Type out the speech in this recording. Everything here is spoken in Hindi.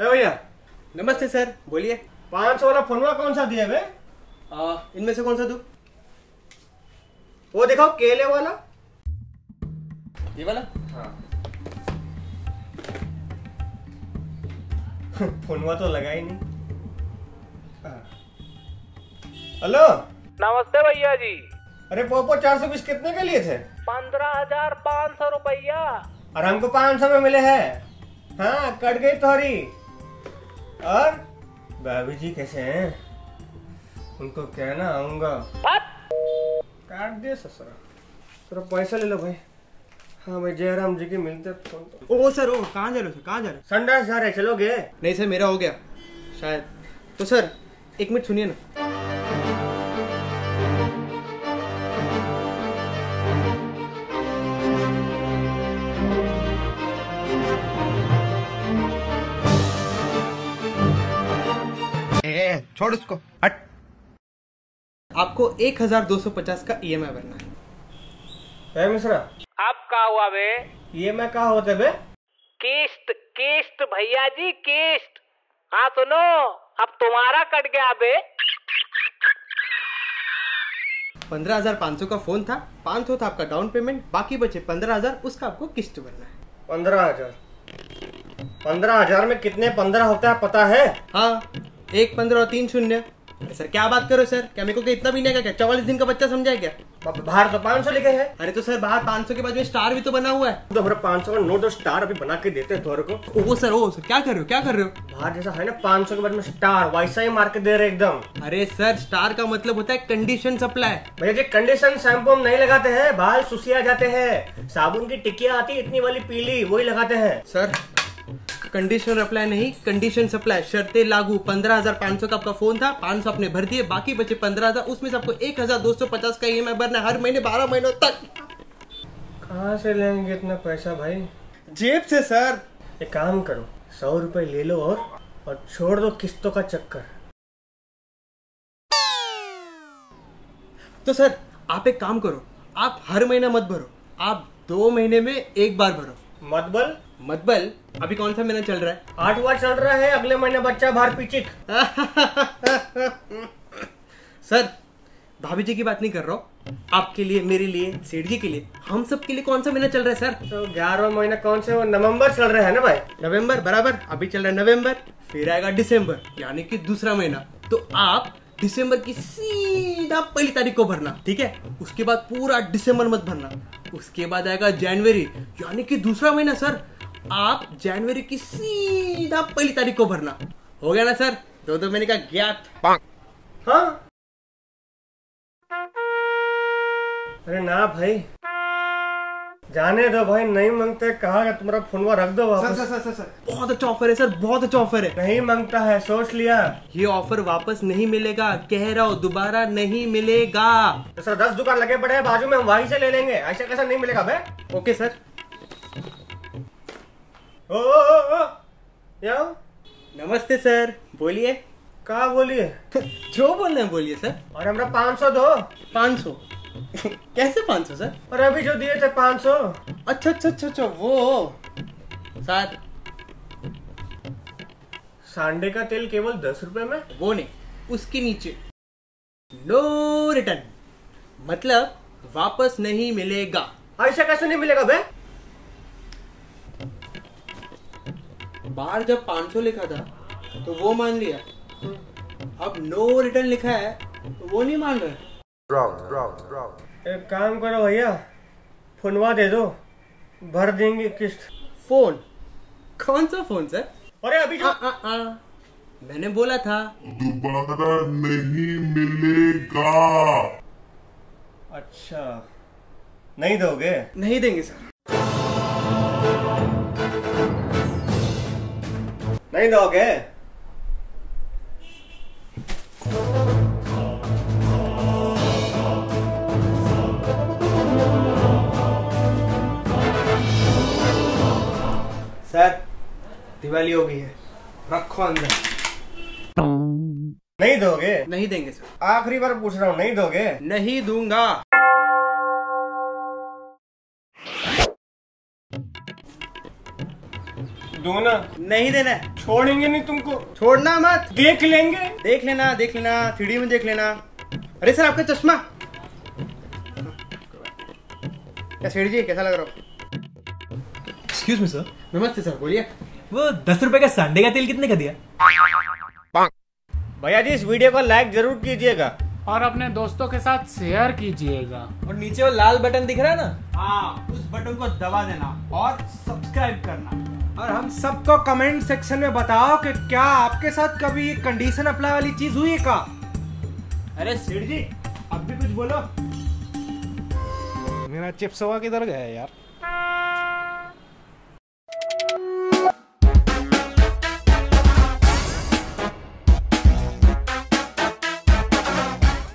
भैया नमस्ते सर, बोलिए। 500 वाला फोनवा कौन सा दिया है? इनमें से कौन सा दू? वो देखो केले वाला, ये वाला। हाँ। फोनवा तो लगा ही नहीं। हेलो, नमस्ते भैया जी। अरे पोपो 420 कितने के लिए थे? 15,500 रुपया। और हमको 500 में मिले हैं। हाँ, कट गई तोहरी। और भाभी जी कैसे हैं? उनको कहना आऊंगा। काट दे ससुरा, थोड़ा पैसा ले लो भाई। हाँ भाई, जयराम जी के मिलते फोन तो। ओ सर, ओ कहाँ जा रहे हो सर? कहाँ जा रहे? संडास जा रहे, चलोगे? नहीं सर, मेरा हो गया शायद। तो सर एक मिनट सुनिए ना। छोड़ उसको, हट। आपको 1,250 का EMI भरना है। मिश्रा, आप का हुआ बे? EMI का होते बे? किस्त, किस्त भैया जी, किस्त। हाँ सुनो, अब तुम्हारा कट गया बे। 15,500 का फोन था, 500 था आपका डाउन पेमेंट, बाकी बचे 15,000, उसका आपको किस्त भरना है। 15,000? 15,000 में कितने 15 होता है पता है? हाँ, 1 15 और 3 शून्य। सर क्या बात करो सर, क्या मेरे को इतना भी नहीं है क्या? 44 दिन का बच्चा समझा है क्या? बाहर तो 500 लिखे हैं। अरे तो सर बाहर 500 के बाद में स्टार भी तो बना हुआ है। तो 500 का नोट और स्टार अभी बना के देते हैं तोहर को। ओ सर क्या कर रहे हो, क्या कर रहे हो? बाहर जैसा है ना 500 के बाद में स्टार, वैसा ही मार के दे रहे एकदम। अरे सर, स्टार का मतलब होता है कंडीशन सप्लाई। भैया जी कंडीशन शैम्पू हम नहीं लगाते हैं, बाल सुसिया जाते हैं। साबुन की टिकिया आती है इतनी वाली पीली, वही लगाते हैं। सर कंडीशनर अप्लाई नहीं, कंडीशन सप्लाई। शर्तें लागू। 15,500 का आपका फोन था, 500 आपने भर दिए, बाकी बचे 15,000, उसमें से आपको 1,250 का EMI भरना हर महीने 12 महीनों तक। कहाँ से लेंगे इतना पैसा भाई? जेब से सर। एक काम करो, 100 रुपए ले लो और छोड़ दो किस्तों का चक्कर। तो सर आप एक काम करो, आप हर महीना मत भरो, आप 2 महीने में एक बार भरो। मतबल अभी कौन सा महीना चल रहा है? 8वां चल रहा है, अगले महीने बच्चा बाहर पीछिक। सर भाभी जी की बात नहीं कर रहा हूँ, आपके लिए, मेरे लिए, सेठ जी के लिए, हम सब के लिए कौन सा महीना चल रहा है सर? तो 11वां महीना कौन सा? नवंबर चल रहा है ना भाई। नवंबर बराबर, अभी चल रहा है नवंबर, फिर आएगा दिसंबर, यानी कि दूसरा महीना। तो आप दिसंबर की सीधा 1 तारीख को भरना, ठीक है? उसके बाद पूरा दिसंबर मत भरना। उसके बाद आएगा जनवरी, यानी कि दूसरा महीना। सर आप जनवरी की सीधा 1 तारीख को भरना। हो गया ना सर, 2-2 महीने का गैप। हाँ? अरे ना भाई, जाने दो भाई, नहीं मांगते। कहा गया तुम्हारा फोनवा रख दो वापस। सर बहुत अच्छा ऑफर है सर, बहुत अच्छा ऑफर है। नहीं मांगता है, सोच लिया। ये ऑफर वापस नहीं मिलेगा, कह रहा हूँ, दोबारा नहीं मिलेगा। तो सर 10 दुकान लगे पड़े हैं बाजू में, हम वहीं से ले लेंगे। ऐसा कैसा नहीं मिलेगा भाई? Okay sir. ओ नमस्ते सर, बोलिए। कहा बोलिए? जो बोलना है बोलिए सर। और हमरा 500 दो। 500? कैसे 500 सर? और अभी जो दिए थे 500। अच्छा, वो सर सांडे का तेल केवल 10 रुपए में। वो नहीं, उसके नीचे नो रिटर्न, मतलब वापस नहीं मिलेगा। ऐसा कैसे नहीं मिलेगा बे? बाहर जब 500 लिखा था तो वो मान लिया, अब नो रिटर्न लिखा है तो वो नहीं मान रहा। एक काम करो भैया, फोनवा दे दो, भर देंगे किस्त। फोन? कौन सा फोन सर? अरे अभी जो मैंने बोला था दोबारा नहीं मिलेगा। अच्छा, नहीं दोगे? नहीं देंगे सर, नहीं दोगे? सर दिवाली हो गई है, रखो अंदर। नहीं दोगे? नहीं देंगे सर, आखिरी बार पूछ रहा हूँ, नहीं दोगे? नहीं दूंगा। दो ना। नहीं देना है। छोड़ेंगे नहीं तुमको। छोड़ना मत। देख लेंगे। देख लेना 3D में देख लेना। अरे सर आपका चश्मा क्या सेठ जी कैसा लग रहा है? Excuse me sir. नमस्ते सर बोलिए। वो 10 रुपए का संडे का तेल कितने का दिया? भैया जी इस वीडियो को लाइक जरूर कीजिएगा और अपने दोस्तों के साथ शेयर कीजिएगा और नीचे वो लाल बटन दिख रहा है ना, हाँ उस बटन को दबा देना और सब्सक्राइब करना। और हम सबको कमेंट सेक्शन में बताओ कि क्या आपके साथ कभी ये कंडीशन अप्लाई वाली चीज हुई है का? अरे सेठ जी आप भी कुछ बोलो। मेरा चिप्स हुआ किधर गया यार?